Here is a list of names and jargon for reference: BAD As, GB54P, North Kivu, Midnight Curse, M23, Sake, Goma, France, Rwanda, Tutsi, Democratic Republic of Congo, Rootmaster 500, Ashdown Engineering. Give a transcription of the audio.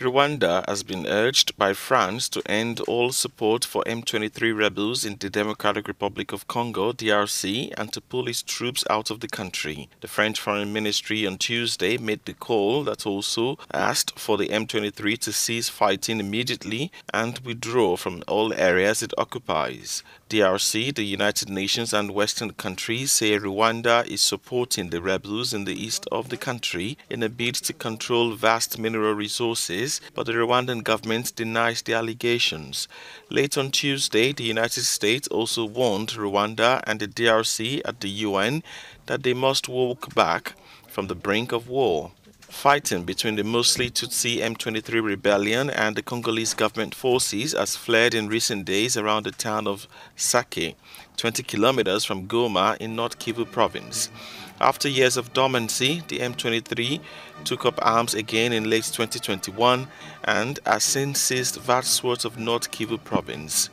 Rwanda has been urged by France to end all support for M23 rebels in the Democratic Republic of Congo, DRC, and to pull its troops out of the country. The French Foreign Ministry on Tuesday made the call that also asked for the M23 to cease fighting immediately and withdraw from all areas it occupies. DRC, the United Nations, and Western countries say Rwanda is supporting the rebels in the east of the country in a bid to control vast mineral resources, but the Rwandan government denies the allegations. Late on Tuesday, the United States also warned Rwanda and the DRC at the UN that they must walk back from the brink of war. Fighting between the mostly Tutsi M23 rebellion and the Congolese government forces has flared in recent days around the town of Sake, 20 kilometers from Goma in North Kivu province. After years of dormancy, the M23 took up arms again in late 2021 and has since seized vast swaths of North Kivu province.